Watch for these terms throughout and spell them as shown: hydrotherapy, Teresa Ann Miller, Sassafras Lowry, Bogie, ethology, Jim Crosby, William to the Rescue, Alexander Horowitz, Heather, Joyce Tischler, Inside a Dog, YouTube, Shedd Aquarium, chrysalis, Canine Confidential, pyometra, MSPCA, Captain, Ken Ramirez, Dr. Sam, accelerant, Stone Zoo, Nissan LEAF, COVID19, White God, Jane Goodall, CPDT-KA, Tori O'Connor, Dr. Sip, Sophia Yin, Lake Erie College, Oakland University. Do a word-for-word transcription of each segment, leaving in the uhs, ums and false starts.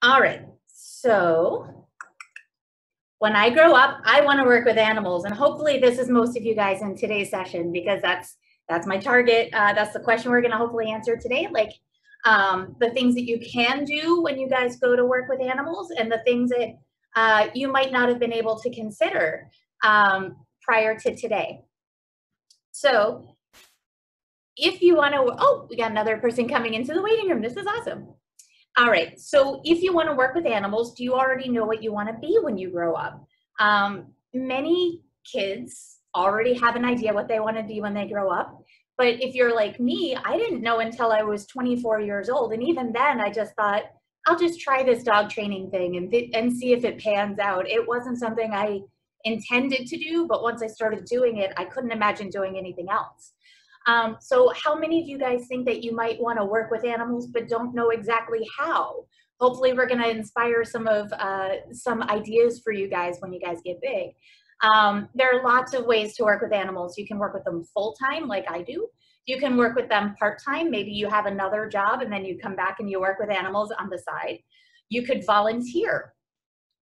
All right, so when I grow up, I want to work with animals, and hopefully this is most of you guys in today's session, because that's that's my target. Uh, that's the question we're going to hopefully answer today, like um, the things that you can do when you guys go to work with animals, and the things that uh, you might not have been able to consider um, prior to today. So if you want to, oh, we got another person coming into the waiting room. This is awesome. All right, so if you want to work with animals, do you already know what you want to be when you grow up? Um, many kids already have an idea what they want to be when they grow up. But if you're like me, I didn't know until I was twenty-four years old. And even then, I just thought, I'll just try this dog training thing and, and see if it pans out. It wasn't something I intended to do, but once I started doing it, I couldn't imagine doing anything else. Um, so how many of you guys think that you might want to work with animals but don't know exactly how? Hopefully we're going to inspire some of uh, some ideas for you guys when you guys get big. Um, there are lots of ways to work with animals. You can work with them full-time like I do. You can work with them part-time. Maybe you have another job and then you come back and you work with animals on the side. You could volunteer.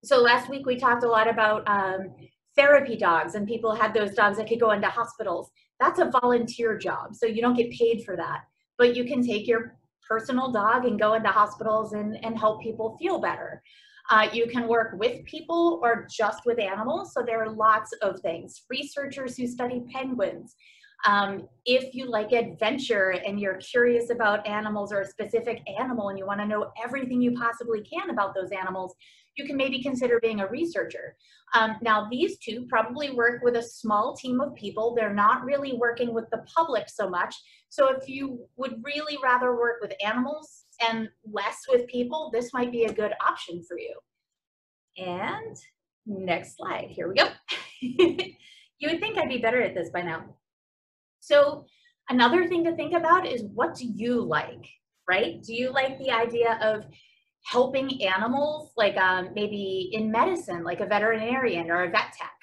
So last week we talked a lot about um, therapy dogs, and people had those dogs that could go into hospitals. That's a volunteer job, so you don't get paid for that. But you can take your personal dog and go into hospitals and, and help people feel better. Uh, you can work with people or just with animals, so there are lots of things. Researchers who study penguins. Um, if you like adventure and you're curious about animals or a specific animal and you want to know everything you possibly can about those animals, you can maybe consider being a researcher. Um, now, these two probably work with a small team of people. They're not really working with the public so much. So if you would really rather work with animals and less with people, this might be a good option for you. And next slide, here we go. You would think I'd be better at this by now. So another thing to think about is, what do you like, right? Do you like the idea of helping animals, like um, maybe in medicine, like a veterinarian or a vet tech,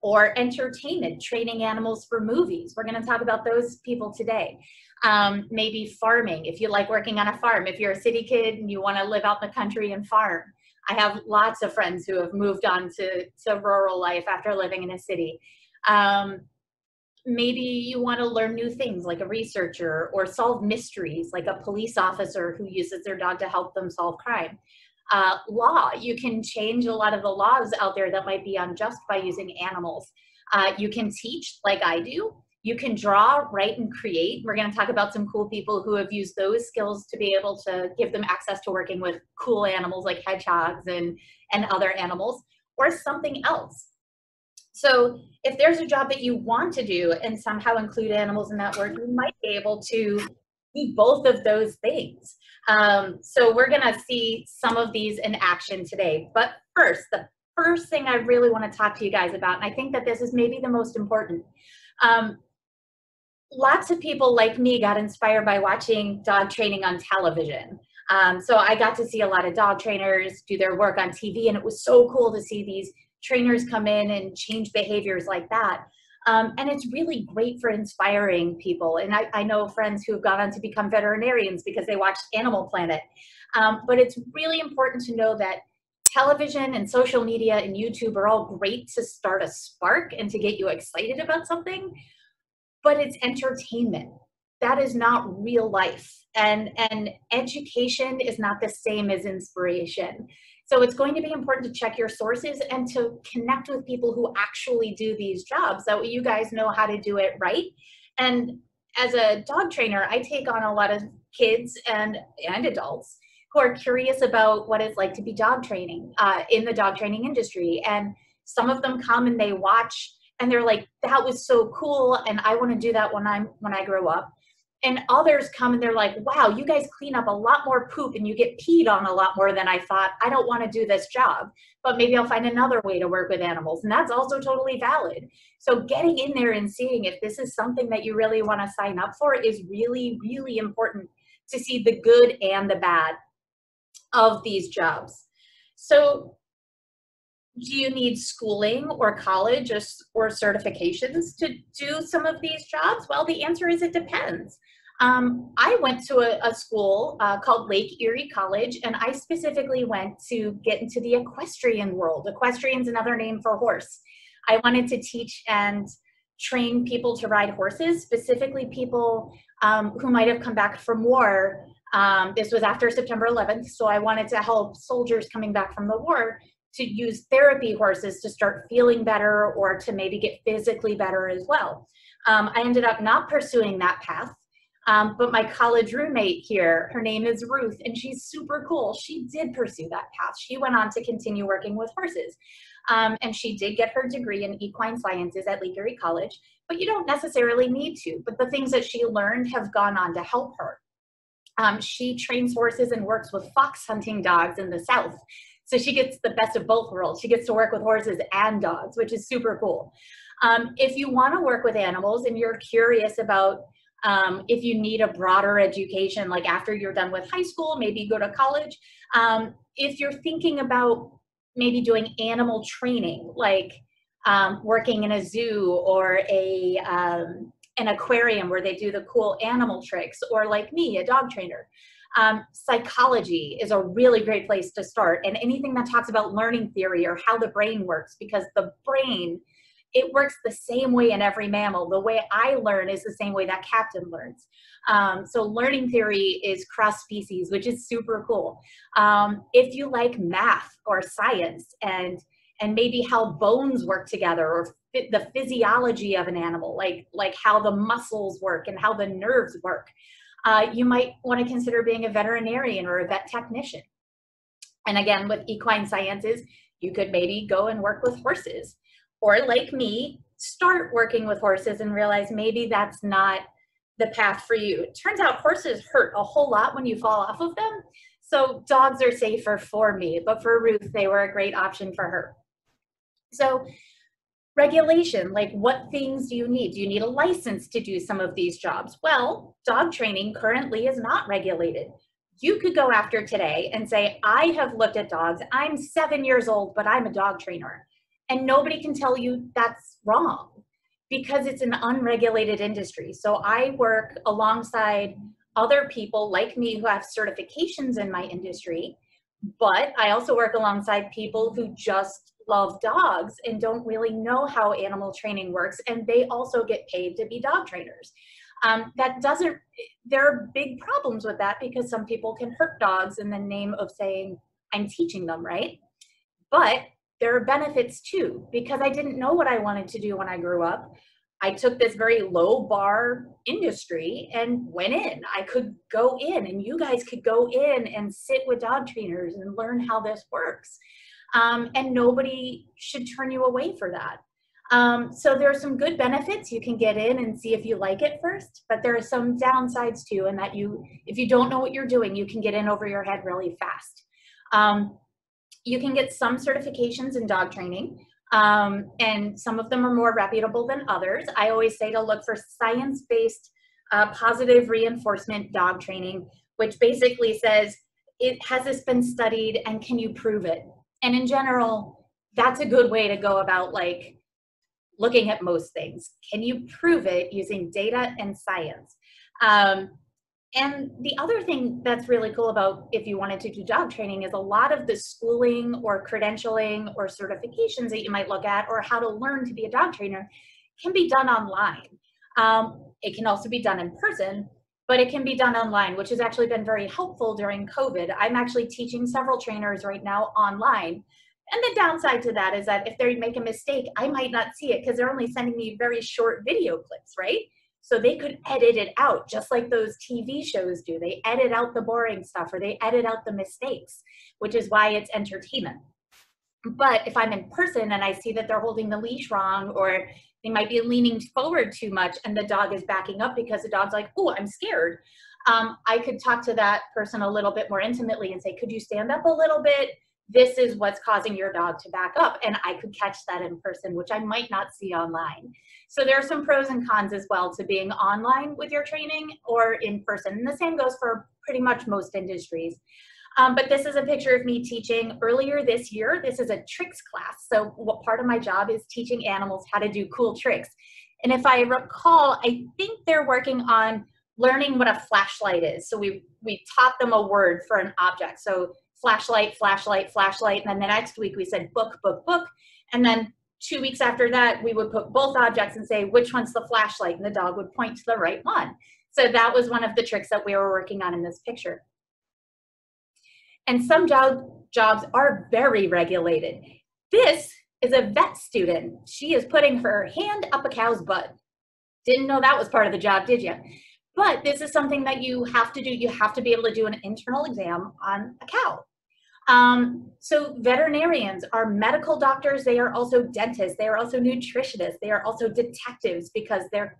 or entertainment, training animals for movies? We're going to talk about those people today. Um, maybe farming, if you like working on a farm. If you're a city kid and you want to live out in the country and farm. I have lots of friends who have moved on to, to rural life after living in a city. Um, Maybe you want to learn new things like a researcher, or solve mysteries like a police officer who uses their dog to help them solve crime. Uh, law, you can change a lot of the laws out there that might be unjust by using animals. Uh, you can teach like I do. You can draw, write, and create. We're going to talk about some cool people who have used those skills to be able to give them access to working with cool animals like hedgehogs and, and other animals, or something else. So if there's a job that you want to do and somehow include animals in that work, you might be able to do both of those things. Um, so we're gonna see some of these in action today. But first, the first thing I really wanna talk to you guys about, and I think that this is maybe the most important. Um, lots of people like me got inspired by watching dog training on television. Um, so I got to see a lot of dog trainers do their work on T V, and it was so cool to see these trainers come in and change behaviors like that. Um, and it's really great for inspiring people. And I, I know friends who've gone on to become veterinarians because they watched Animal Planet. Um, but it's really important to know that television and social media and YouTube are all great to start a spark and to get you excited about something, but it's entertainment. That is not real life. And, and education is not the same as inspiration. So it's going to be important to check your sources and to connect with people who actually do these jobs. That way you guys know how to do it right. And as a dog trainer, I take on a lot of kids and, and adults who are curious about what it's like to be dog training uh, in the dog training industry. And some of them come and they watch and they're like, that was so cool, and I want to do that when I'm when I grow up. And others come and they're like, wow, you guys clean up a lot more poop and you get peed on a lot more than I thought. I don't want to do this job, but maybe I'll find another way to work with animals. And that's also totally valid. So getting in there and seeing if this is something that you really want to sign up for is really, really important to see the good and the bad of these jobs. So do you need schooling or college or, or certifications to do some of these jobs? Well, the answer is it depends. Um, I went to a, a school uh, called Lake Erie College, and I specifically went to get into the equestrian world. Equestrian's another name for horse. I wanted to teach and train people to ride horses, specifically people um, who might have come back from war. Um, this was after September eleventh, so I wanted to help soldiers coming back from the war to use therapy horses to start feeling better or to maybe get physically better as well. Um, I ended up not pursuing that path. Um, but my college roommate here, her name is Ruth, and she's super cool. She did pursue that path. She went on to continue working with horses. Um, and she did get her degree in equine sciences at Lake Erie College, but you don't necessarily need to. But the things that she learned have gone on to help her. Um, she trains horses and works with fox hunting dogs in the South. So she gets the best of both worlds. She gets to work with horses and dogs, which is super cool. Um, if you want to work with animals and you're curious about Um, if you need a broader education, like after you're done with high school, maybe you go to college. Um, if you're thinking about maybe doing animal training, like um, working in a zoo or a, um, an aquarium where they do the cool animal tricks, or like me, a dog trainer, um, psychology is a really great place to start. And anything that talks about learning theory or how the brain works, because the brain, it works the same way in every mammal. The way I learn is the same way that Captain learns. Um, so learning theory is cross-species, which is super cool. Um, if you like math or science and, and maybe how bones work together, or the physiology of an animal, like, like how the muscles work and how the nerves work, uh, you might want to consider being a veterinarian or a vet technician. And again, with equine sciences, you could maybe go and work with horses. Or like me, start working with horses and realize maybe that's not the path for you. It turns out horses hurt a whole lot when you fall off of them. So dogs are safer for me, but for Ruth, they were a great option for her. So regulation, like what things do you need? Do you need a license to do some of these jobs? Well, dog training currently is not regulated. You could go after today and say, I have looked at dogs. I'm seven years old, but I'm a dog trainer. And nobody can tell you that's wrong, because it's an unregulated industry. So I work alongside other people like me who have certifications in my industry, but I also work alongside people who just love dogs and don't really know how animal training works, and they also get paid to be dog trainers. Um, that doesn't, there are big problems with that, because some people can hurt dogs in the name of saying, I'm teaching them, right? But there are benefits too, because I didn't know what I wanted to do when I grew up. I took this very low bar industry and went in. I could go in, and you guys could go in and sit with dog trainers and learn how this works. Um, and nobody should turn you away for that. Um, so there are some good benefits. You can get in and see if you like it first, but there are some downsides too, in that you, if you don't know what you're doing, you can get in over your head really fast. Um, You can get some certifications in dog training, um, and some of them are more reputable than others. I always say to look for science-based uh, positive reinforcement dog training, which basically says, it, has this been studied and can you prove it? And in general, that's a good way to go about like looking at most things. Can you prove it using data and science? Um, And the other thing that's really cool about if you wanted to do dog training is a lot of the schooling or credentialing or certifications that you might look at, or how to learn to be a dog trainer, can be done online. Um, it can also be done in person, but it can be done online, which has actually been very helpful during COVID. I'm actually teaching several trainers right now online. And the downside to that is that if they make a mistake, I might not see it, because they're only sending me very short video clips, right? So they could edit it out, just like those T V shows do. They edit out the boring stuff, or they edit out the mistakes, which is why it's entertainment. But if I'm in person and I see that they're holding the leash wrong, or they might be leaning forward too much and the dog is backing up because the dog's like, oh, I'm scared. Um, I could talk to that person a little bit more intimately and say, could you stand up a little bit? This is what's causing your dog to back up, and I could catch that in person, which I might not see online. So there are some pros and cons as well to being online with your training or in person, and the same goes for pretty much most industries. Um, but this is a picture of me teaching earlier this year. This is a tricks class, so what part of my job is teaching animals how to do cool tricks. And if I recall, I think they're working on learning what a flashlight is. So we, we taught them a word for an object. So flashlight, flashlight, flashlight. And then the next week we said book, book, book. And then two weeks after that, we would put both objects and say, which one's the flashlight? And the dog would point to the right one. So that was one of the tricks that we were working on in this picture. And some job, jobs are very regulated. This is a vet student. She is putting her hand up a cow's butt. Didn't know that was part of the job, did you? But this is something that you have to do. You have to be able to do an internal exam on a cow. Um, so veterinarians are medical doctors. They are also dentists. They are also nutritionists. They are also detectives because their,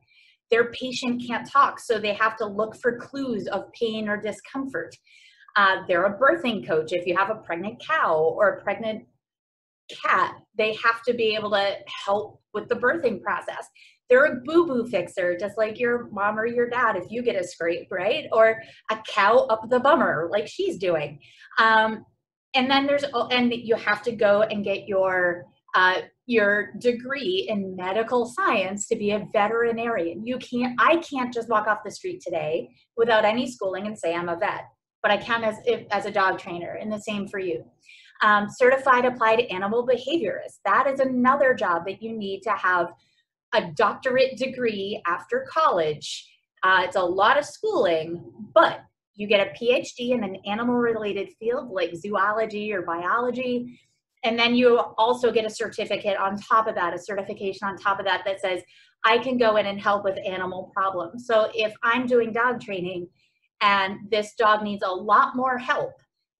their patient can't talk. So they have to look for clues of pain or discomfort. Uh, they're a birthing coach. If you have a pregnant cow or a pregnant cat, they have to be able to help with the birthing process. They're a boo-boo fixer, just like your mom or your dad if you get a scrape, right? Or a cow up the bummer, like she's doing. Um, and then there's, and you have to go and get your, uh, your degree in medical science to be a veterinarian. You can't, I can't just walk off the street today without any schooling and say I'm a vet, but I can as, if, as a dog trainer, and the same for you. Um, certified applied animal behaviorist, that is another job that you need to have a doctorate degree after college. Uh, it's a lot of schooling, but you get a PhD in an animal-related field like zoology or biology, and then you also get a certificate on top of that, a certification on top of that that says, I can go in and help with animal problems. So if I'm doing dog training and this dog needs a lot more help,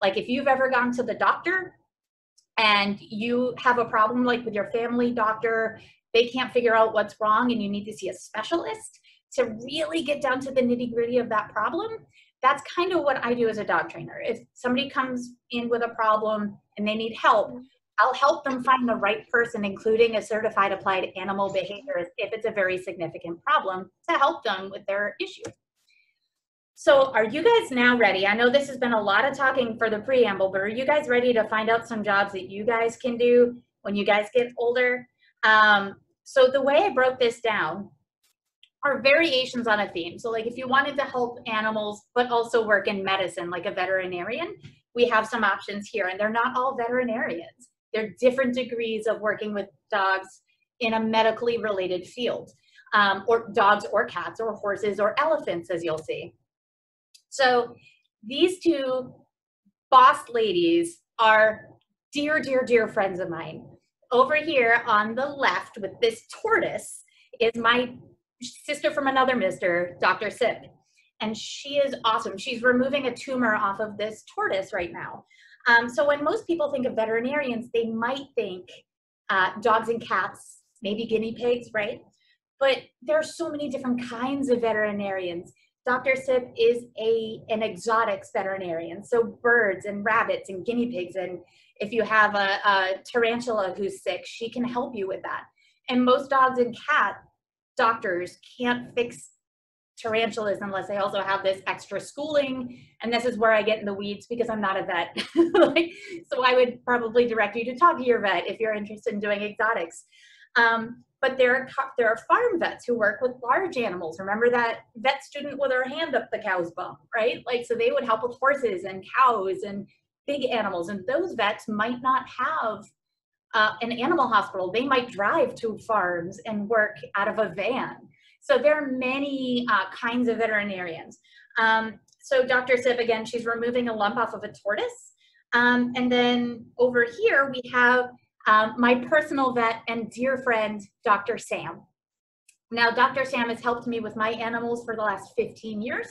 like if you've ever gone to the doctor and you have a problem like with your family doctor, they can't figure out what's wrong and you need to see a specialist to really get down to the nitty-gritty of that problem. That's kind of what I do as a dog trainer. If somebody comes in with a problem and they need help, I'll help them find the right person, including a certified applied animal behaviorist if it's a very significant problem, to help them with their issue. So are you guys now ready? I know this has been a lot of talking for the preamble, but are you guys ready to find out some jobs that you guys can do when you guys get older? Um, So the way I broke this down are variations on a theme. So like if you wanted to help animals, but also work in medicine, like a veterinarian, we have some options here, and they're not all veterinarians. They're different degrees of working with dogs in a medically related field, um, or dogs or cats or horses or elephants, as you'll see. So these two boss ladies are dear, dear, dear friends of mine. Over here on the left with this tortoise is my sister from another mister, Doctor Sip. And she is awesome. She's removing a tumor off of this tortoise right now. Um, so when most people think of veterinarians, they might think uh, dogs and cats, maybe guinea pigs, right? But there are so many different kinds of veterinarians. Doctor Sip is a, an exotics veterinarian. So birds and rabbits and guinea pigs, and if you have a, a tarantula who's sick, she can help you with that. And most dogs and cat doctors can't fix tarantulas unless they also have this extra schooling. And this is where I get in the weeds because I'm not a vet. Like, so I would probably direct you to talk to your vet if you're interested in doing exotics. Um, but there are, there are farm vets who work with large animals. Remember that vet student with her hand up the cow's bum, right? Like, so they would help with horses and cows and big animals, and those vets might not have uh, an animal hospital. They might drive to farms and work out of a van. So there are many uh, kinds of veterinarians. Um, so Doctor Sip, again, she's removing a lump off of a tortoise. Um, and then over here, we have um, my personal vet and dear friend, Doctor Sam. Now, Doctor Sam has helped me with my animals for the last fifteen years.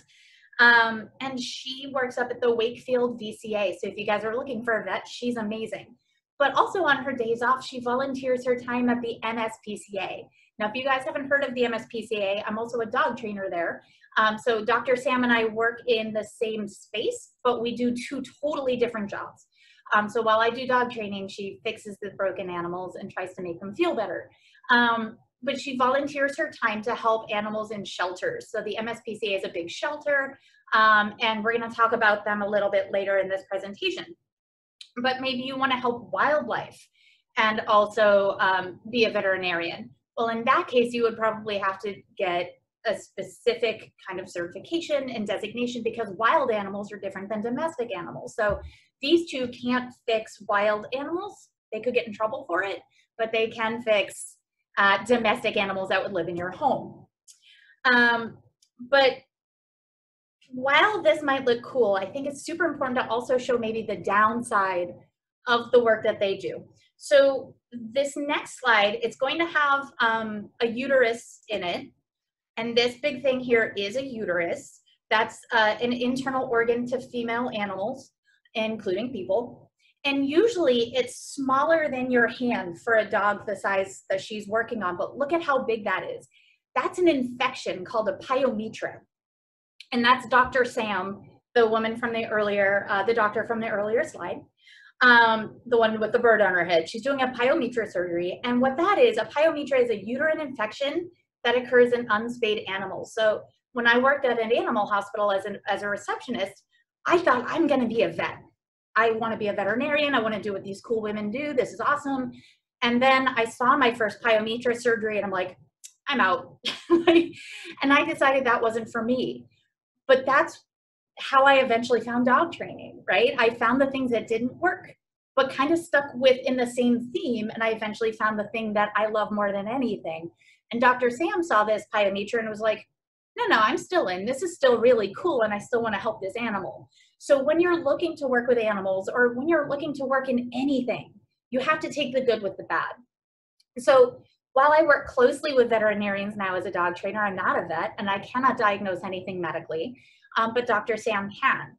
Um, and she works up at the Wakefield V C A. So if you guys are looking for a vet, she's amazing. But also on her days off, she volunteers her time at the M S P C A. Now, if you guys haven't heard of the M S P C A, I'm also a dog trainer there. Um, so Doctor Sam and I work in the same space, but we do two totally different jobs. Um, so while I do dog training, she fixes the broken animals and tries to make them feel better. Um, but she volunteers her time to help animals in shelters. So the M S P C A is a big shelter, um, and we're gonna talk about them a little bit later in this presentation. But maybe you wanna help wildlife and also um, be a veterinarian. Well, in that case, you would probably have to get a specific kind of certification and designation because wild animals are different than domestic animals. So these two can't fix wild animals. They could get in trouble for it, but they can fix uh, domestic animals that would live in your home. Um, but while this might look cool, I think it's super important to also show maybe the downside of the work that they do. So this next slide, it's going to have um, a uterus in it. And this big thing here is a uterus. That's uh, an internal organ to female animals, including people. And usually it's smaller than your hand for a dog the size that she's working on, but look at how big that is. That's an infection called a pyometra. And that's Doctor Sam, the woman from the earlier, uh, the doctor from the earlier slide, um, the one with the bird on her head. She's doing a pyometra surgery. And what that is, a pyometra is a uterine infection that occurs in unspayed animals. So when I worked at an animal hospital as, an, as a receptionist, I thought I'm gonna be a vet. I wanna be a veterinarian. I wanna do what these cool women do. This is awesome. And then I saw my first pyometra surgery and I'm like, I'm out. And I decided that wasn't for me. But that's how I eventually found dog training, right? I found the things that didn't work, but kind of stuck within the same theme. And I eventually found the thing that I love more than anything. And Doctor Sam saw this pyometra and was like, no, no, I'm still in. This is still really cool and I still want to help this animal. So when you're looking to work with animals or when you're looking to work in anything, you have to take the good with the bad. So while I work closely with veterinarians now as a dog trainer, I'm not a vet and I cannot diagnose anything medically, um, but Doctor Sam can.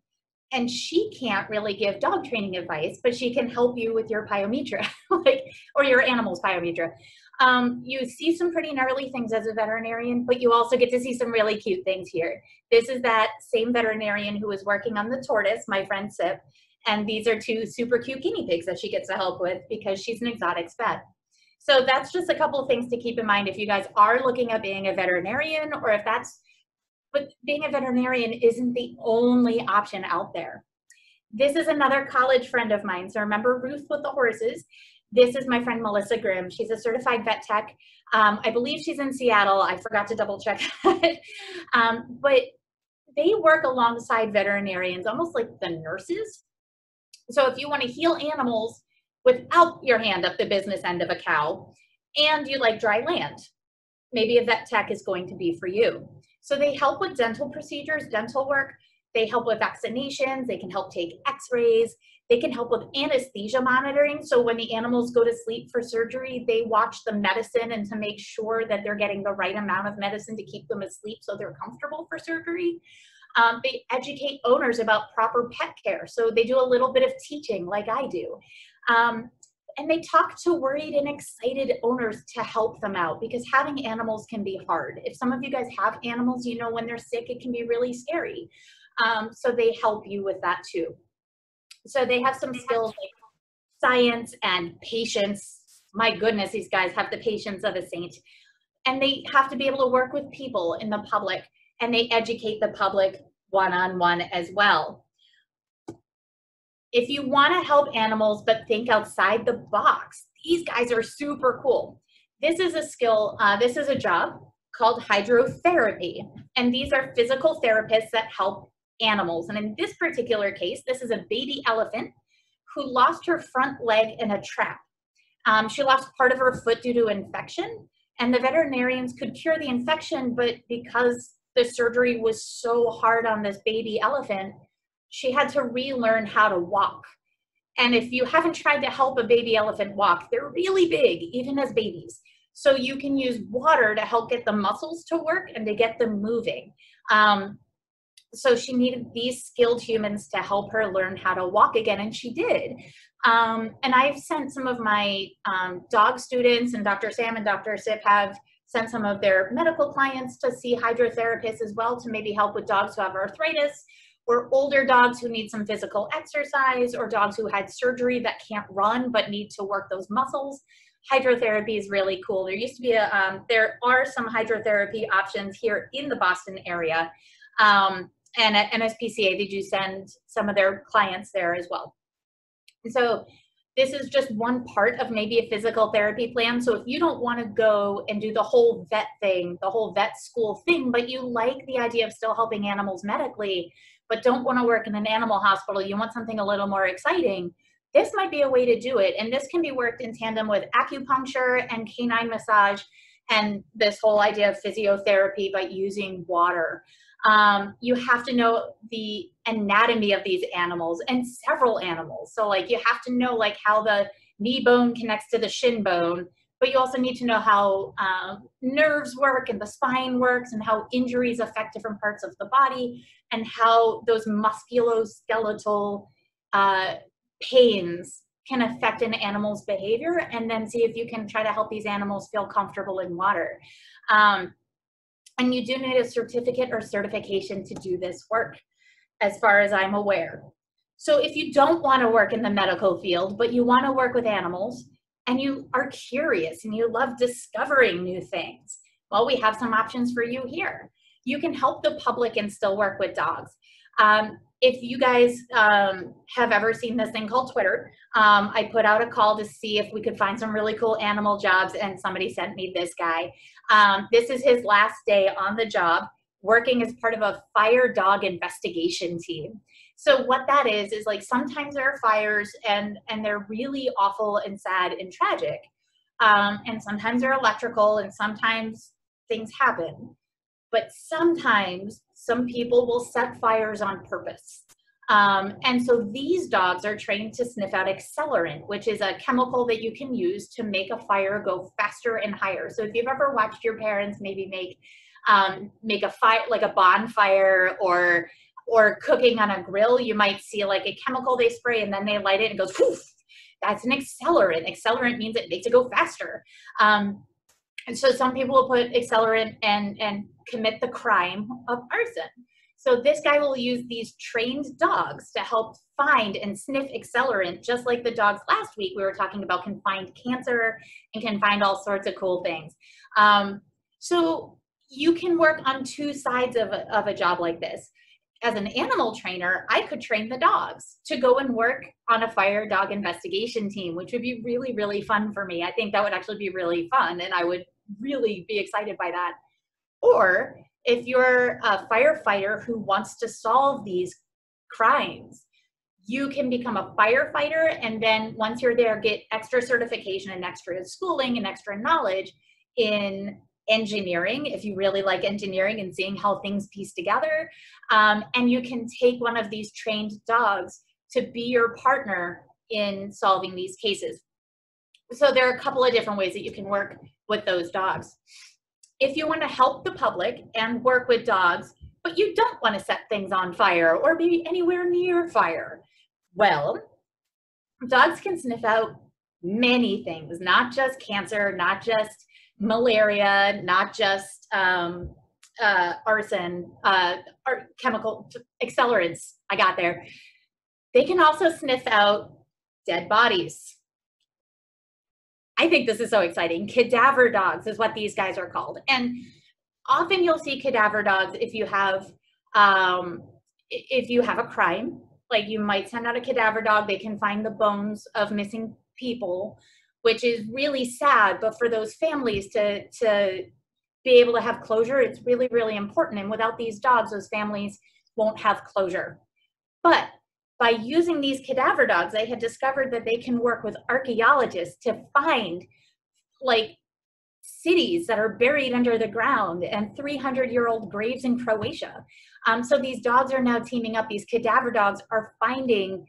And she can't really give dog training advice, but she can help you with your pyometra, like, or your animal's pyometra. Um, you see some pretty gnarly things as a veterinarian, but you also get to see some really cute things here. This is that same veterinarian who was working on the tortoise, my friend Sip, and these are two super cute guinea pigs that she gets to help with because she's an exotics vet. So that's just a couple of things to keep in mind if you guys are looking at being a veterinarian or if that's, but being a veterinarian isn't the only option out there. This is another college friend of mine. So remember Ruth with the horses. This is my friend Melissa Grimm. She's a certified vet tech. Um, I believe she's in Seattle. I forgot to double check that. um, but they work alongside veterinarians, almost like the nurses. So if you want to heal animals, without your hand up the business end of a cow, and you like dry land, maybe a vet tech is going to be for you. So they help with dental procedures, dental work, they help with vaccinations, they can help take x-rays, they can help with anesthesia monitoring. So when the animals go to sleep for surgery, they watch the medicine and to make sure that they're getting the right amount of medicine to keep them asleep so they're comfortable for surgery. Um, they educate owners about proper pet care. So they do a little bit of teaching like I do. Um, and they talk to worried and excited owners to help them out because having animals can be hard. If some of you guys have animals, you know when they're sick, it can be really scary. Um, so they help you with that too. So they have some skills like science and patience. My goodness, these guys have the patience of a saint. And they have to be able to work with people in the public and they educate the public one-on-one as well. If you want to help animals but think outside the box, these guys are super cool. This is a skill, uh, this is a job called hydrotherapy. And these are physical therapists that help animals. And in this particular case, this is a baby elephant who lost her front leg in a trap. Um, she lost part of her foot due to infection, and the veterinarians could cure the infection, but because the surgery was so hard on this baby elephant, she had to relearn how to walk. And if you haven't tried to help a baby elephant walk, they're really big, even as babies. So you can use water to help get the muscles to work and to get them moving. Um, so she needed these skilled humans to help her learn how to walk again, and she did. Um, and I've sent some of my um, dog students, and Doctor Sam and Doctor Sip have sent some of their medical clients to see hydrotherapists as well to maybe help with dogs who have arthritis, or older dogs who need some physical exercise, or dogs who had surgery that can't run but need to work those muscles. Hydrotherapy is really cool. There used to be a, um, there are some hydrotherapy options here in the Boston area. Um, and at M S P C A, they do send some of their clients there as well. And so this is just one part of maybe a physical therapy plan. So if you don't want to go and do the whole vet thing, the whole vet school thing, but you like the idea of still helping animals medically, but don't want to work in an animal hospital, you want something a little more exciting, this might be a way to do it. And this can be worked in tandem with acupuncture and canine massage and this whole idea of physiotherapy by using water. Um, you have to know the anatomy of these animals and several animals. So like you have to know like how the knee bone connects to the shin bone, but you also need to know how uh, nerves work and the spine works and how injuries affect different parts of the body and how those musculoskeletal uh, pains can affect an animal's behavior, and then see if you can try to help these animals feel comfortable in water. Um, and you do need a certificate or certification to do this work, as far as I'm aware. So if you don't want to work in the medical field, but you want to work with animals, and you are curious, and you love discovering new things, well, we have some options for you here. You can help the public and still work with dogs. Um, If you guys um, have ever seen this thing called Twitter, um, I put out a call to see if we could find some really cool animal jobs, and somebody sent me this guy. Um, this is his last day on the job, working as part of a fire dog investigation team. So what that is, is like sometimes there are fires and, and they're really awful and sad and tragic. Um, and sometimes they're electrical and sometimes things happen. But sometimes some people will set fires on purpose. Um, and so these dogs are trained to sniff out accelerant, which is a chemical that you can use to make a fire go faster and higher. So if you've ever watched your parents maybe make, um, make a fire, like a bonfire or, or cooking on a grill, you might see like a chemical they spray and then they light it and it goes, whew, that's an accelerant. Accelerant means it makes it go faster. Um, And so some people will put accelerant and, and commit the crime of arson. So this guy will use these trained dogs to help find and sniff accelerant, just like the dogs last week we were talking about can find cancer and can find all sorts of cool things. Um, so you can work on two sides of a, of a job like this. As an animal trainer, I could train the dogs to go and work on a fire dog investigation team, which would be really, really fun for me. I think that would actually be really fun, and I would really be excited by that. Or if you're a firefighter who wants to solve these crimes, you can become a firefighter, and then once you're there, get extra certification and extra schooling and extra knowledge in engineering, if you really like engineering and seeing how things piece together. Um, and you can take one of these trained dogs to be your partner in solving these cases. So there are a couple of different ways that you can work with those dogs. If you want to help the public and work with dogs, but you don't want to set things on fire or be anywhere near fire, well, dogs can sniff out many things, not just cancer, not just malaria, not just um, uh, arson, uh, ar chemical accelerants, I got there. They can also sniff out dead bodies. I think this is so exciting. Cadaver dogs is what these guys are called. And often you'll see cadaver dogs if you have, um, if you have a crime, like you might send out a cadaver dog, they can find the bones of missing people, which is really sad, but for those families to, to be able to have closure, it's really, really important. And without these dogs, those families won't have closure. But by using these cadaver dogs, they had discovered that they can work with archaeologists to find like cities that are buried under the ground and three hundred year old graves in Croatia. Um, so these dogs are now teaming up. These cadaver dogs are finding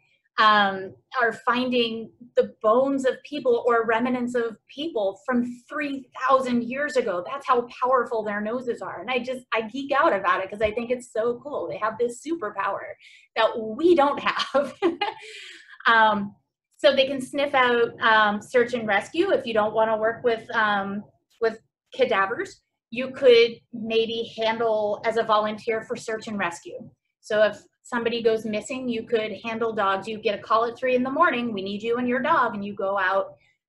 Um, are finding the bones of people or remnants of people from three thousand years ago. That's how powerful their noses are. And I just, I geek out about it because I think it's so cool. They have this superpower that we don't have. um, so they can sniff out um, search and rescue if you don't want to work with, um, with cadavers. You could maybe handle as a volunteer for search and rescue. So if somebody goes missing, you could handle dogs. You get a call at three in the morning, we need you and your dog, and you go out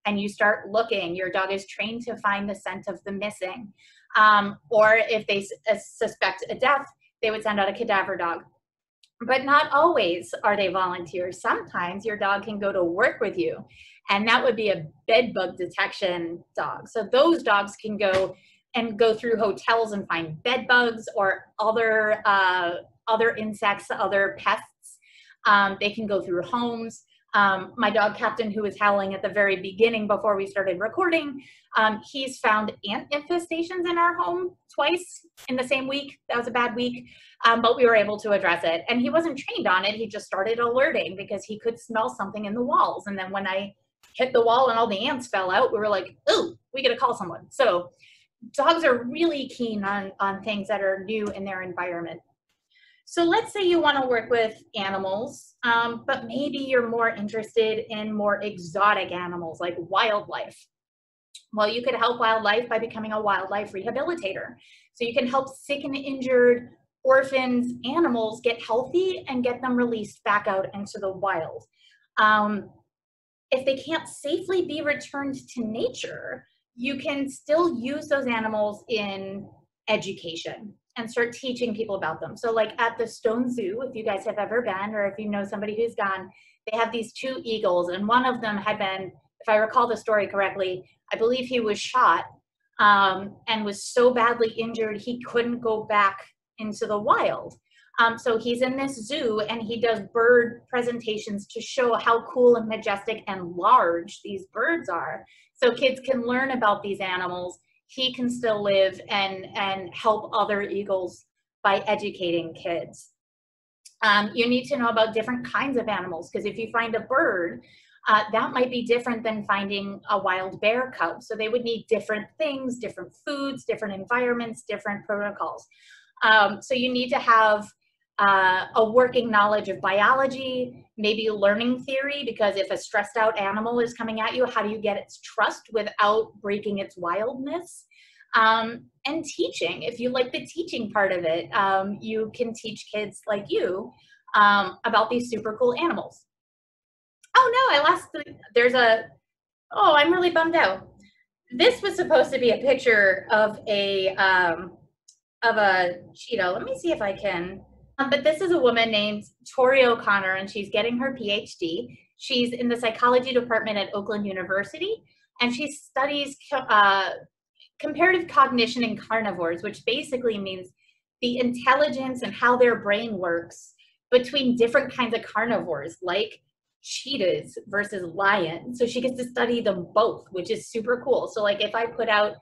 and you start looking. Your dog is trained to find the scent of the missing. Um, or if they uh, suspect a death, they would send out a cadaver dog. But not always are they volunteers. Sometimes your dog can go to work with you, and that would be a bed bug detection dog. So those dogs can go and go through hotels and find bed bugs or other, uh, other insects, other pests. Um, they can go through homes. Um, my dog Captain, who was howling at the very beginning before we started recording, um, he's found ant infestations in our home twice in the same week. That was a bad week, um, but we were able to address it. And he wasn't trained on it. He just started alerting because he could smell something in the walls. And then when I hit the wall and all the ants fell out, we were like, "Ooh, we gotta call someone." So dogs are really keen on, on things that are new in their environment. So let's say you want to work with animals, um, but maybe you're more interested in more exotic animals like wildlife. Well, you could help wildlife by becoming a wildlife rehabilitator. So you can help sick and injured orphans, animals get healthy and get them released back out into the wild. Um, if they can't safely be returned to nature, you can still use those animals in education and start teaching people about them. So like at the Stone Zoo, if you guys have ever been, or if you know somebody who's gone, they have these two eagles, and one of them had been, if I recall the story correctly, I believe he was shot um, and was so badly injured he couldn't go back into the wild. Um, so he's in this zoo and he does bird presentations to show how cool and majestic and large these birds are. So kids can learn about these animals. He can still live and, and help other eagles by educating kids. Um, you need to know about different kinds of animals, because if you find a bird, uh, that might be different than finding a wild bear cub. So they would need different things, different foods, different environments, different protocols. Um, so you need to have uh, a working knowledge of biology, maybe learning theory, because if a stressed out animal is coming at you, how do you get its trust without breaking its wildness? Um, and teaching, if you like the teaching part of it, um, you can teach kids like you um, about these super cool animals. Oh no, I lost, the, there's a, oh, I'm really bummed out. This was supposed to be a picture of a, um, of a Cheeto. Let me see if I can. Um, but this is a woman named Tori O'Connor, and she's getting her P H D. She's in the psychology department at Oakland University, and she studies co uh, comparative cognition in carnivores, which basically means the intelligence and how their brain works between different kinds of carnivores, like cheetahs versus lions. So she gets to study them both, which is super cool. So like if I put out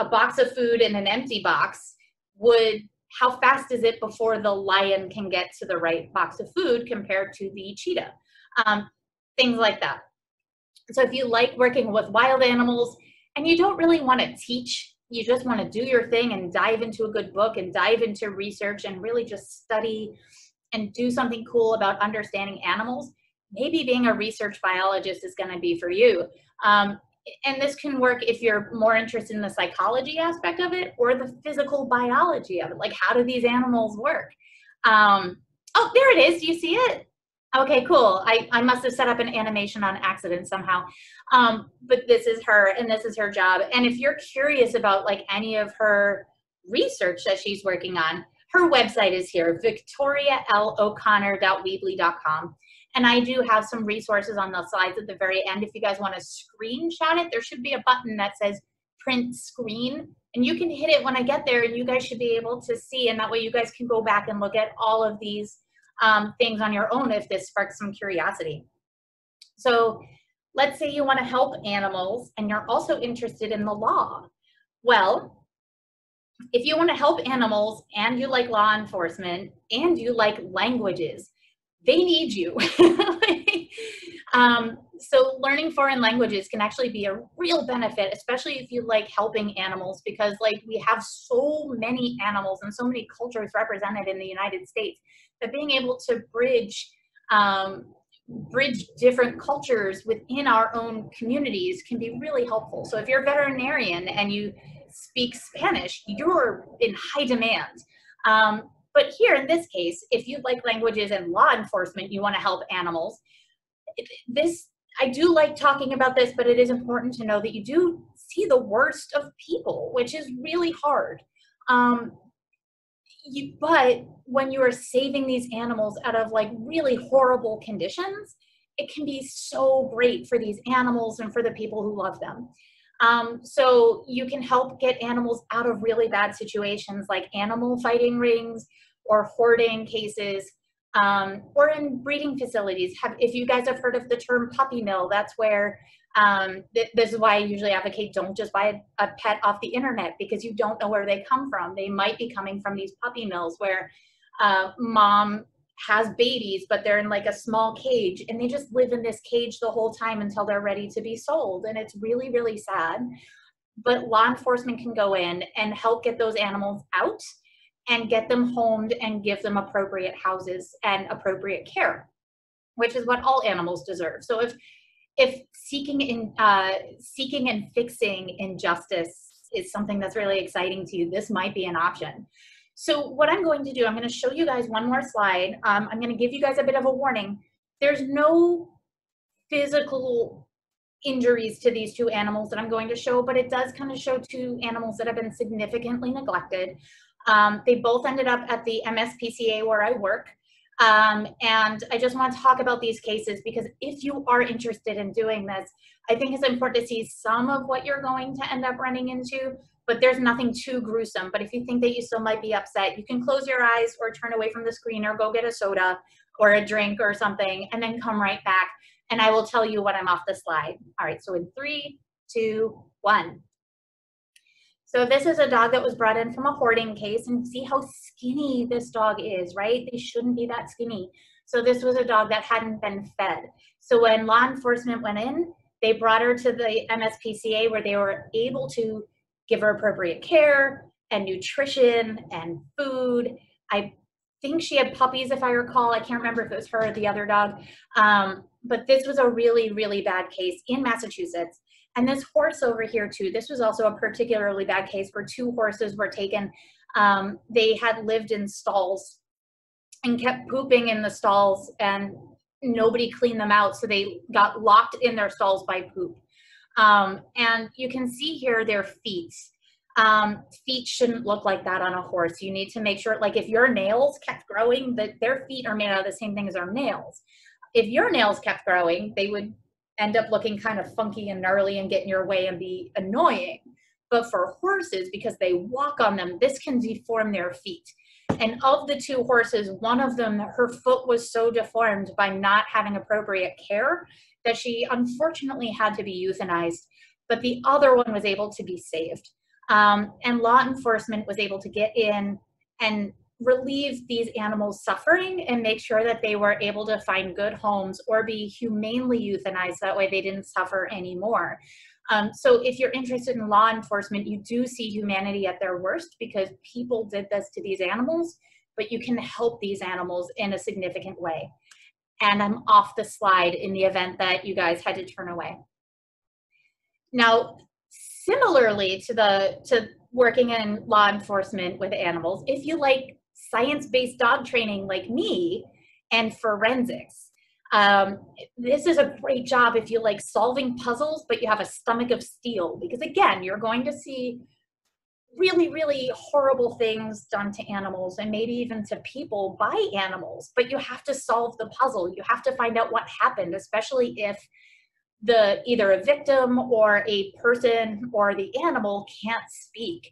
a box of food in an empty box, would how fast is it before the lion can get to the right box of food compared to the cheetah? Um, things like that. So if you like working with wild animals and you don't really want to teach, you just want to do your thing and dive into a good book and dive into research and really just study and do something cool about understanding animals, maybe being a research biologist is going to be for you. Um, And this can work if you're more interested in the psychology aspect of it or the physical biology of it. Like, how do these animals work? Um, oh, there it is. Do you see it? Okay, cool. I, I must have set up an animation on accident somehow. Um, but this is her, and this is her job. And if you're curious about, like, any of her research that she's working on, her website is here, victoria l o'connor dot weebly dot com. And I do have some resources on the slides at the very end. If you guys want to screenshot it, there should be a button that says print screen. And you can hit it when I get there, and you guys should be able to see. And that way you guys can go back and look at all of these um, things on your own if this sparks some curiosity. So let's say you want to help animals and you're also interested in the law. Well, if you want to help animals and you like law enforcement and you like languages, they need you. um, so learning foreign languages can actually be a real benefit, especially if you like helping animals, because like we have so many animals and so many cultures represented in the United States that being able to bridge, um, bridge different cultures within our own communities can be really helpful. So if you're a veterinarian and you speak Spanish, you're in high demand. Um, But here in this case, if you like languages and law enforcement, you want to help animals. This, I do like talking about this, but it is important to know that you do see the worst of people, which is really hard. Um, You, but when you are saving these animals out of like really horrible conditions, it can be so great for these animals and for the people who love them. Um, so you can help get animals out of really bad situations like animal fighting rings or hoarding cases, um, or in breeding facilities. Have, if you guys have heard of the term puppy mill, that's where, um, th this is why I usually advocate don't just buy a, a pet off the internet, because you don't know where they come from. They might be coming from these puppy mills where uh, mom has babies, but they're in like a small cage and they just live in this cage the whole time until they're ready to be sold. And it's really, really sad. But law enforcement can go in and help get those animals out and get them homed and give them appropriate houses and appropriate care, which is what all animals deserve. So if if seeking in uh, seeking and fixing injustice is something that's really exciting to you, this might be an option. So what I'm going to do, I'm going to show you guys one more slide. Um, I'm going to give you guys a bit of a warning. There's no physical injuries to these two animals that I'm going to show, but it does kind of show two animals that have been significantly neglected. Um, they both ended up at the M S P C A where I work. Um, and I just want to talk about these cases because if you are interested in doing this, I think it's important to see some of what you're going to end up running into, but there's nothing too gruesome. But if you think that you still might be upset, you can close your eyes or turn away from the screen or go get a soda or a drink or something and then come right back. And I will tell you when I'm off the slide. All right, so in three, two, one. So this is a dog that was brought in from a hoarding case, and see how skinny this dog is, right? They shouldn't be that skinny. So this was a dog that hadn't been fed. So when law enforcement went in, they brought her to the M S P C A where they were able to give her appropriate care and nutrition and food. I think she had puppies, if I recall. I can't remember if it was her or the other dog. Um, but this was a really, really bad case in Massachusetts. And this horse over here too, this was also a particularly bad case where two horses were taken. Um, they had lived in stalls and kept pooping in the stalls and nobody cleaned them out. So they got locked in their stalls by poop. Um, and you can see here their feet. Um, feet shouldn't look like that on a horse. You need to make sure, like if your nails kept growing, that their feet are made out of the same thing as our nails. If your nails kept growing, they would end up looking kind of funky and gnarly and get in your way and be annoying. But for horses, because they walk on them, this can deform their feet. And of the two horses, one of them, her foot was so deformed by not having appropriate care that she unfortunately had to be euthanized, but the other one was able to be saved. Um, and law enforcement was able to get in and relieve these animals' suffering and make sure that they were able to find good homes or be humanely euthanized. That way they didn't suffer anymore. Um, so if you're interested in law enforcement, you do see humanity at their worst because people did this to these animals, but you can help these animals in a significant way. And I'm off the slide in the event that you guys had to turn away. Now, similarly to the to working in law enforcement with animals, if you like science-based dog training like me and forensics. Um, this is a great job if you like solving puzzles, but you have a stomach of steel, because again, you're going to see really, really horrible things done to animals and maybe even to people by animals, but you have to solve the puzzle. You have to find out what happened, especially if the either a victim or a person or the animal can't speak.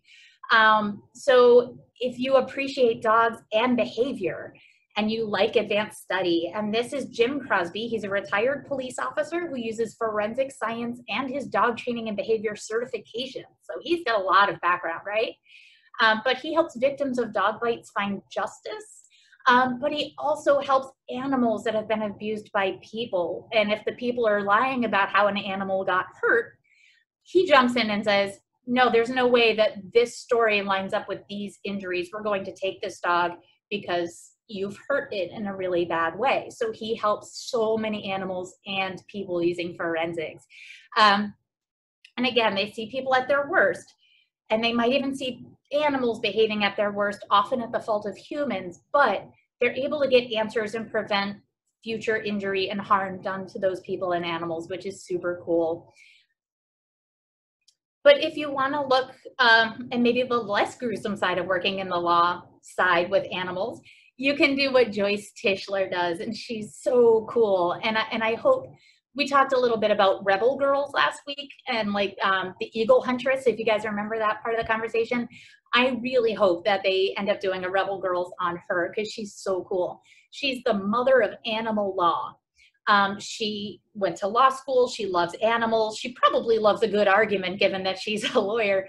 Um, so if you appreciate dogs and behavior and you like advanced study, and this is Jim Crosby, he's a retired police officer who uses forensic science and his dog training and behavior certification. So he's got a lot of background, right? Um, but he helps victims of dog bites find justice. Um, but he also helps animals that have been abused by people. And if the people are lying about how an animal got hurt, he jumps in and says, no, there's no way that this story lines up with these injuries. We're going to take this dog because you've hurt it in a really bad way. So he helps so many animals and people using forensics. Um, and again, they see people at their worst, and they might even see animals behaving at their worst, often at the fault of humans, but they're able to get answers and prevent future injury and harm done to those people and animals, which is super cool. But if you want to look um, and maybe the less gruesome side of working in the law side with animals, you can do what Joyce Tischler does, and she's so cool. And I, and I hope, we talked a little bit about Rebel Girls last week and like um, the Eagle Huntress, if you guys remember that part of the conversation. I really hope that they end up doing a Rebel Girls on her, because she's so cool. She's the mother of animal law. Um, she went to law school. She loves animals. She probably loves a good argument, given that she's a lawyer.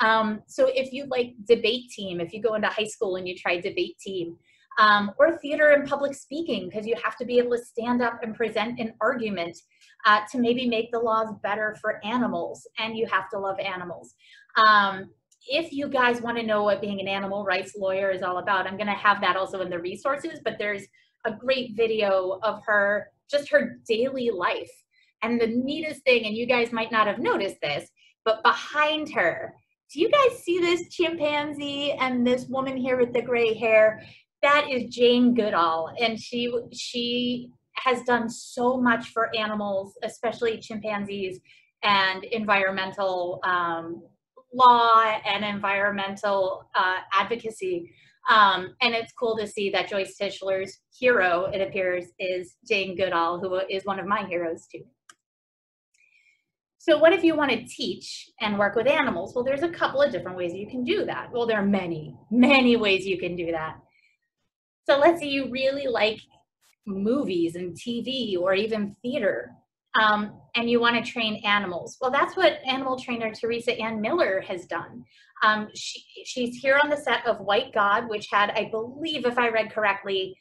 Um, so if you like debate team, if you go into high school and you try debate team, um, or theater and public speaking, because you have to be able to stand up and present an argument uh, to maybe make the laws better for animals, and you have to love animals. Um, If you guys want to know what being an animal rights lawyer is all about, I'm going to have that also in the resources, but there's a great video of her, just her daily life. And the neatest thing, and you guys might not have noticed this, but behind her, do you guys see this chimpanzee and this woman here with the gray hair? That is Jane Goodall, and she, she has done so much for animals, especially chimpanzees, and environmental um, law and environmental uh, advocacy. Um, and it's cool to see that Joyce Tischler's hero, it appears, is Jane Goodall, who is one of my heroes too. So what if you want to teach and work with animals? Well, there's a couple of different ways you can do that. Well, there are many, many ways you can do that. So let's say you really like movies and T V or even theater. Um, and you want to train animals. Well, that's what animal trainer Teresa Ann Miller has done. Um, she, she's here on the set of White God, which had, I believe, if I read correctly,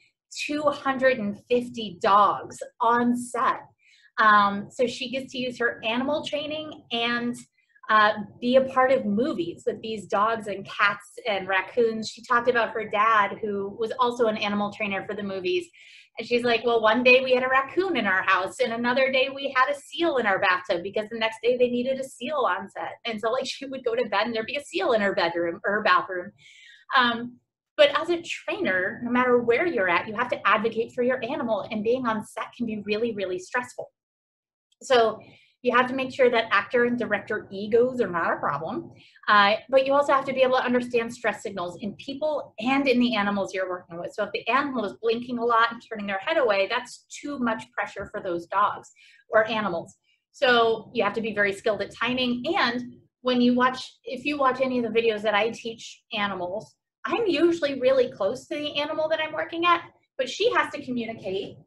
two hundred fifty dogs on set. Um, so she gets to use her animal training and uh, be a part of movies with these dogs and cats and raccoons. She talked about her dad, who was also an animal trainer for the movies. And she's like, well, one day we had a raccoon in our house, and another day we had a seal in our bathtub because the next day they needed a seal on set. And so like she would go to bed and there'd be a seal in her bedroom or her bathroom. Um, but as a trainer, no matter where you're at, you have to advocate for your animal, and being on set can be really, really stressful. So you have to make sure that actor and director egos are not a problem, uh, but you also have to be able to understand stress signals in people and in the animals you're working with. So if the animal is blinking a lot and turning their head away, that's too much pressure for those dogs or animals. So you have to be very skilled at timing. And when you watch, if you watch any of the videos that I teach animals, I'm usually really close to the animal that I'm working at, but she has to communicate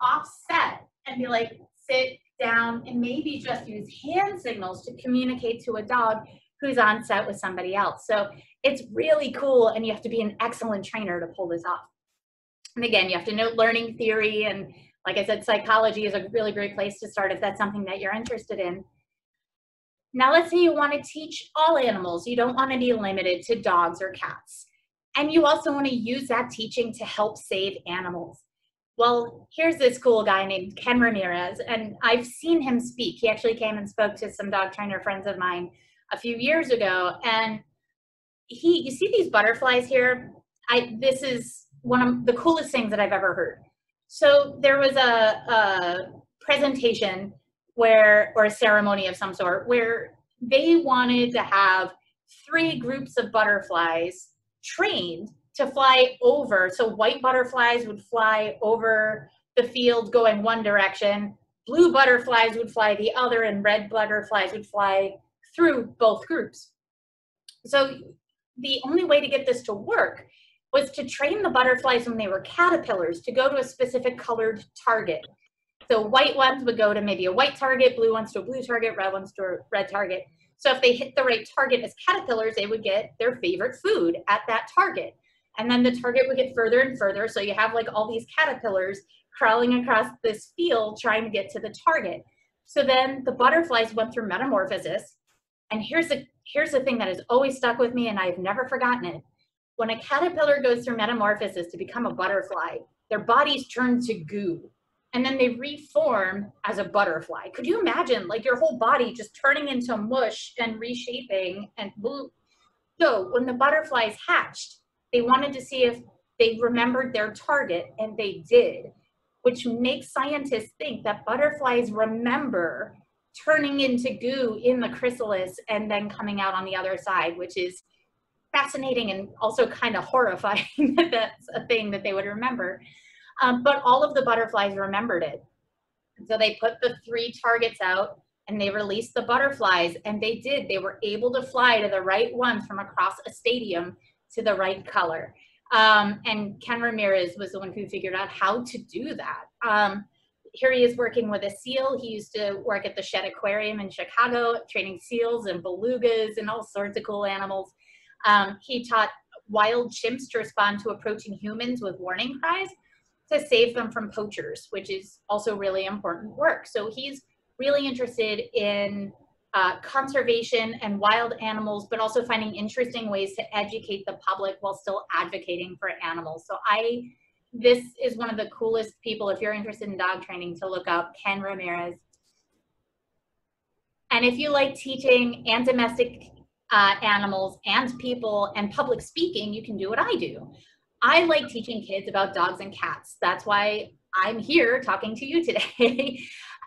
offset and be like, sit down, and maybe just use hand signals to communicate to a dog who's on set with somebody else. So it's really cool, and you have to be an excellent trainer to pull this off. And again, you have to know learning theory, and like I said, psychology is a really great place to start if that's something that you're interested in. Now let's say you want to teach all animals. You don't want to be limited to dogs or cats. And you also want to use that teaching to help save animals. Well, here's this cool guy named Ken Ramirez, and I've seen him speak. He actually came and spoke to some dog trainer friends of mine a few years ago, and he, you see these butterflies here? I, this is one of the coolest things that I've ever heard. So there was a, a presentation where, or a ceremony of some sort, where they wanted to have three groups of butterflies trained to fly over. So white butterflies would fly over the field going one direction, blue butterflies would fly the other, and red butterflies would fly through both groups. So the only way to get this to work was to train the butterflies when they were caterpillars to go to a specific colored target. So white ones would go to maybe a white target, blue ones to a blue target, red ones to a red target. So if they hit the right target as caterpillars, they would get their favorite food at that target. And then the target would get further and further, so you have like all these caterpillars crawling across this field trying to get to the target. So then the butterflies went through metamorphosis, and here's the, here's the thing that has always stuck with me, and I've never forgotten it. When a caterpillar goes through metamorphosis to become a butterfly, their bodies turn to goo, and then they reform as a butterfly. Could you imagine like your whole body just turning into mush and reshaping and blue? So when the butterflies hatched, they wanted to see if they remembered their target, and they did, which makes scientists think that butterflies remember turning into goo in the chrysalis and then coming out on the other side, which is fascinating and also kind of horrifying that that's a thing that they would remember. Um, but all of the butterflies remembered it. So they put the three targets out and they released the butterflies, and they did. They were able to fly to the right ones from across a stadium to the right color. Um, and Ken Ramirez was the one who figured out how to do that. Um, here he is working with a seal. He used to work at the Shedd Aquarium in Chicago, training seals and belugas and all sorts of cool animals. Um, he taught wild chimps to respond to approaching humans with warning cries to save them from poachers, which is also really important work. So he's really interested in uh, conservation and wild animals, but also finding interesting ways to educate the public while still advocating for animals. So I, this is one of the coolest people, if you're interested in dog training, to look up, Ken Ramirez. And if you like teaching and domestic uh, animals and people and public speaking, you can do what I do. I like teaching kids about dogs and cats. That's why I'm here talking to you today.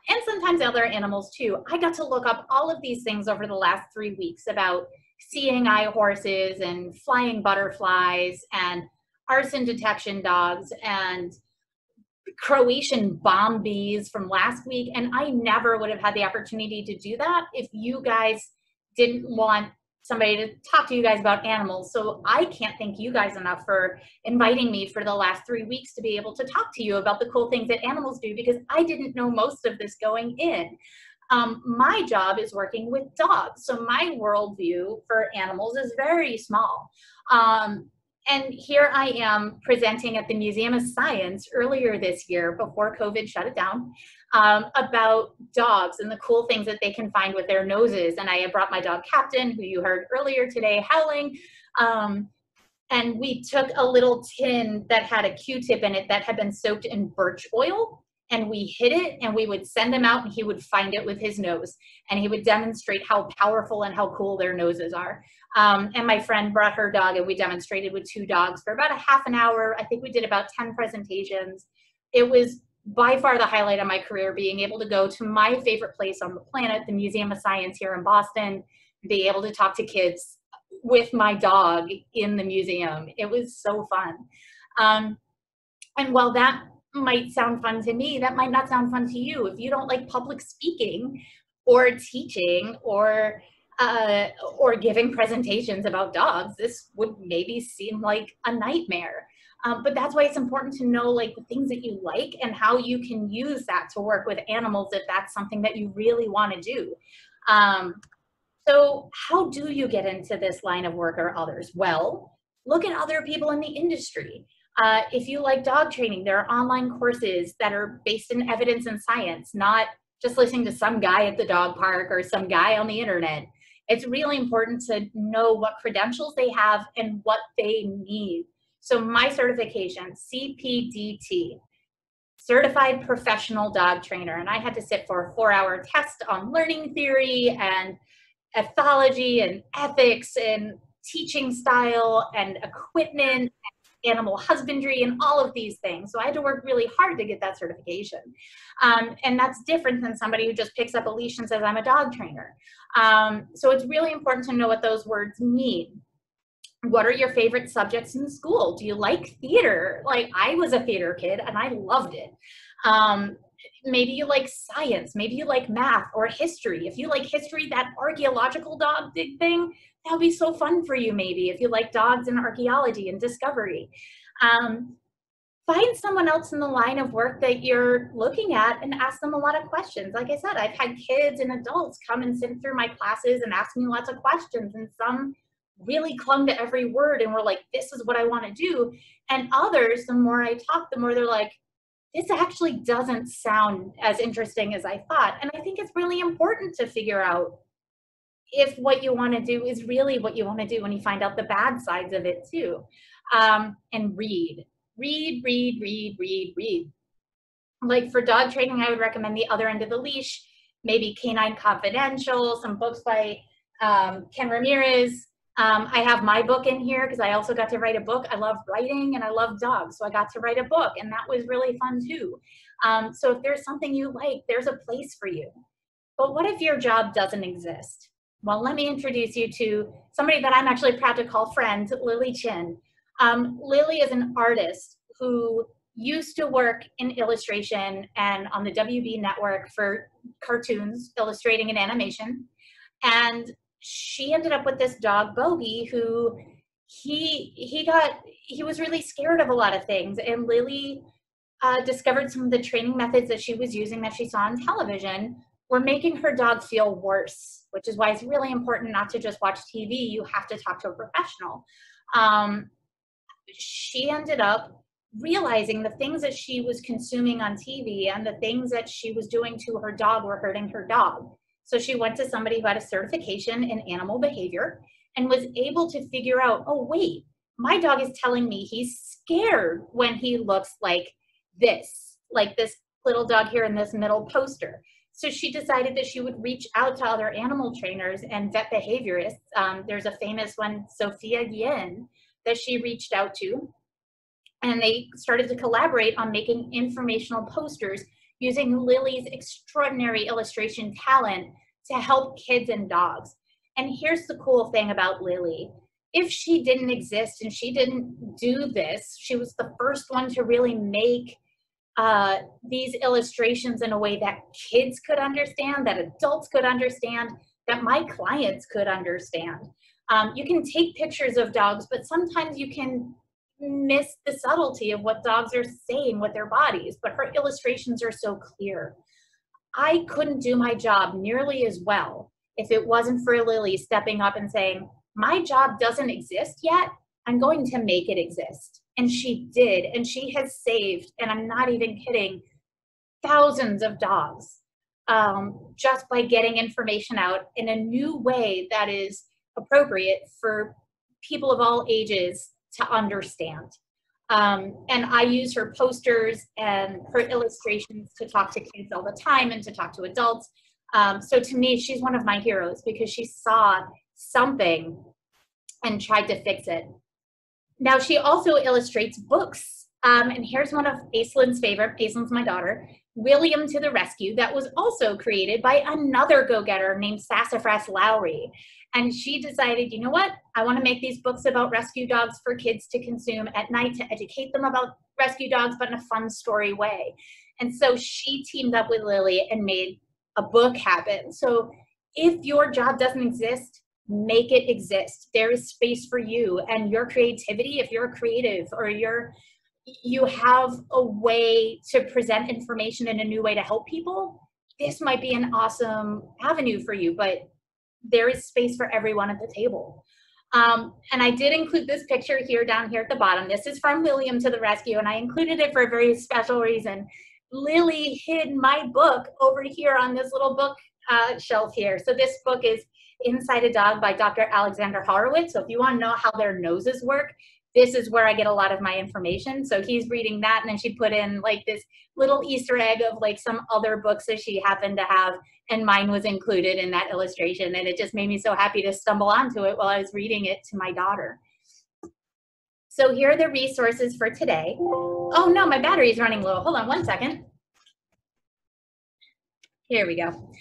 And sometimes other animals too. I got to look up all of these things over the last three weeks about seeing eye horses and flying butterflies and arson detection dogs and Croatian bomb bees from last week. And I never would have had the opportunity to do that if you guys didn't want somebody to talk to you guys about animals. So I can't thank you guys enough for inviting me for the last three weeks to be able to talk to you about the cool things that animals do, because I didn't know most of this going in. Um, my job is working with dogs. So my worldview for animals is very small. Um, and here I am presenting at the Museum of Science earlier this year, before COVID shut it down, Um, about dogs and the cool things that they can find with their noses. And I brought my dog Captain, who you heard earlier today howling, um, and we took a little tin that had a Q-tip in it that had been soaked in birch oil, and we hid it, and we would send him out and he would find it with his nose, and he would demonstrate how powerful and how cool their noses are. Um, and my friend brought her dog, and we demonstrated with two dogs for about a half an hour. I think we did about ten presentations. It was by far the highlight of my career, being able to go to my favorite place on the planet, the Museum of Science here in Boston, be able to talk to kids with my dog in the museum. It was so fun. Um, and while that might sound fun to me, that might not sound fun to you. If you don't like public speaking or teaching or uh, or giving presentations about dogs, this would maybe seem like a nightmare. Um, but that's why it's important to know, like, the things that you like and how you can use that to work with animals if that's something that you really want to do. Um, so how do you get into this line of work or others? Well, look at other people in the industry. Uh, if you like dog training, there are online courses that are based in evidence and science, not just listening to some guy at the dog park or some guy on the internet. It's really important to know what credentials they have and what they need. So my certification, C P D T, Certified Professional Dog Trainer, and I had to sit for a four-hour test on learning theory and ethology and ethics and teaching style and equipment, and animal husbandry, and all of these things. So I had to work really hard to get that certification. Um, and that's different than somebody who just picks up a leash and says, I'm a dog trainer. Um, so it's really important to know what those words mean. What are your favorite subjects in school? Do you like theater? Like, I was a theater kid and I loved it. Um, maybe you like science, maybe you like math or history. If you like history, that archaeological dog dig thing, that would be so fun for you maybe, if you like dogs and archaeology and discovery. Um, find someone else in the line of work that you're looking at and ask them a lot of questions. Like I said, I've had kids and adults come and sit through my classes and ask me lots of questions, and some really clung to every word and were like, this is what I want to do. And others, the more I talk, the more they're like, this actually doesn't sound as interesting as I thought. And I think it's really important to figure out if what you want to do is really what you want to do when you find out the bad sides of it too. Um, and read, read, read, read, read, read. Like, for dog training, I would recommend The Other End of the Leash, maybe Canine Confidential, some books by um, Ken Ramirez. Um, I have my book in here because I also got to write a book. I love writing and I love dogs, so I got to write a book, and that was really fun too. Um, so if there's something you like, there's a place for you. But what if your job doesn't exist? Well, let me introduce you to somebody that I'm actually proud to call friend, Lily Chin. Um, Lily is an artist who used to work in illustration and on the W B network for cartoons, illustrating and animation. And she ended up with this dog, Bogie, who he, he got, he was really scared of a lot of things. And Lily uh, discovered some of the training methods that she was using that she saw on television were making her dog feel worse, which is why it's really important not to just watch T V. You have to talk to a professional. Um, she ended up realizing the things that she was consuming on T V and the things that she was doing to her dog were hurting her dog. So she went to somebody who had a certification in animal behavior and was able to figure out, oh wait, my dog is telling me he's scared when he looks like this, like this little dog here in this middle poster. So she decided that she would reach out to other animal trainers and vet behaviorists. Um, there's a famous one, Sophia Yin, that she reached out to. And they started to collaborate on making informational posters using Lily's extraordinary illustration talent to help kids and dogs. And here's the cool thing about Lily. If she didn't exist and she didn't do this, she was the first one to really make Uh, these illustrations in a way that kids could understand, that adults could understand, that my clients could understand. Um, you can take pictures of dogs, but sometimes you can miss the subtlety of what dogs are saying with their bodies, but her illustrations are so clear. I couldn't do my job nearly as well if it wasn't for Lily stepping up and saying, my job doesn't exist yet, I'm going to make it exist. And she did, and she has saved, and I'm not even kidding, thousands of dogs um, just by getting information out in a new way that is appropriate for people of all ages to understand. Um, and I use her posters and her illustrations to talk to kids all the time and to talk to adults. Um, so to me, she's one of my heroes because she saw something and tried to fix it. Now, she also illustrates books, um, and here's one of Aislinn's favorite, Aislinn's my daughter, William to the Rescue, that was also created by another go-getter named Sassafras Lowry. And she decided, you know what, I want to make these books about rescue dogs for kids to consume at night to educate them about rescue dogs, but in a fun story way. And so she teamed up with Lily and made a book happen. So if your job doesn't exist, make it exist. There is space for you and your creativity. If you're creative or you're, you have a way to present information in a new way to help people, this might be an awesome avenue for you, but there is space for everyone at the table. Um, and I did include this picture here down here at the bottom. This is from William to the Rescue, and I included it for a very special reason. Lily hid my book over here on this little book uh, shelf here. So this book is Inside a Dog by Doctor Alexander Horowitz. So if you want to know how their noses work, this is where I get a lot of my information. So he's reading that, and then she put in like this little Easter egg of like some other books that she happened to have, and mine was included in that illustration, and it just made me so happy to stumble onto it while I was reading it to my daughter. So here are the resources for today. Oh no, my battery's running low. Hold on one second. Here we go.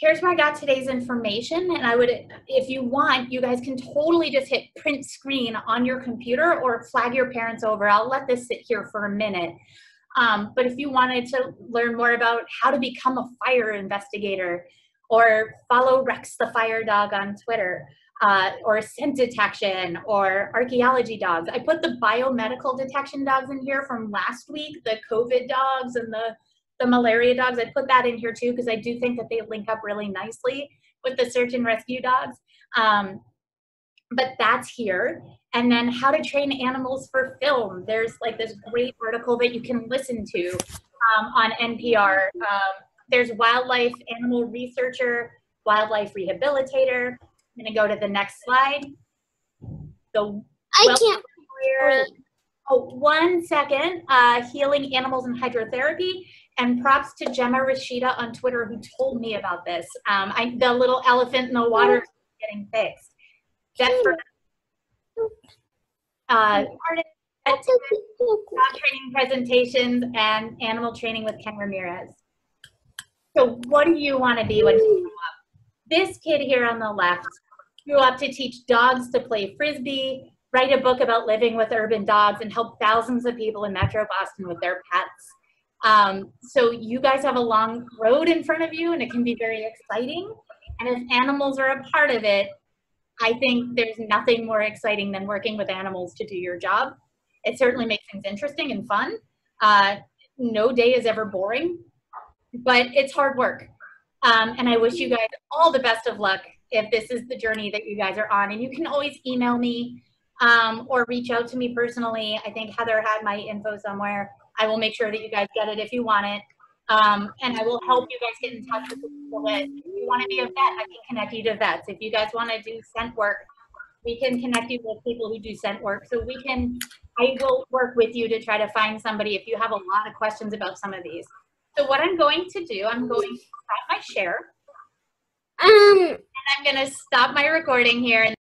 Here's where I got today's information, and I would, if you want, you guys can totally just hit print screen on your computer or flag your parents over. I'll let this sit here for a minute. Um, but if you wanted to learn more about how to become a fire investigator, or follow Rex the Fire Dog on Twitter, uh, or scent detection, or archaeology dogs. I put the biomedical detection dogs in here from last week, the COVID dogs and the The malaria dogs. I put that in here too because I do think that they link up really nicely with the search and rescue dogs. Um, but that's here. And then how to train animals for film. There's like this great article that you can listen to um, on N P R. Um, there's wildlife animal researcher, wildlife rehabilitator. I'm gonna go to the next slide. The I can't. Warrior. Oh, one second, uh, healing animals and hydrotherapy, and props to Gemma Rashida on Twitter who told me about this. Um, I, the little elephant in the water getting fixed. Jennifer, uh, artist, dog training presentations, and animal training with Ken Ramirez. So what do you want to be when you grow up? This kid here on the left grew up to teach dogs to play Frisbee, write a book about living with urban dogs, and help thousands of people in Metro Boston with their pets. Um, so you guys have a long road in front of you, and it can be very exciting. And if animals are a part of it, I think there's nothing more exciting than working with animals to do your job. It certainly makes things interesting and fun. Uh, no day is ever boring, but it's hard work. Um, and I wish you guys all the best of luck if this is the journey that you guys are on. And you can always email me um, or reach out to me personally. I think Heather had my info somewhere. I will make sure that you guys get it if you want it. Um, and I will help you guys get in touch with people that, if you want to be a vet, I can connect you to vets. If you guys want to do scent work, we can connect you with people who do scent work. So we can, I will work with you to try to find somebody if you have a lot of questions about some of these. So what I'm going to do, I'm going to stop my share. Um, and I'm going to stop my recording here. And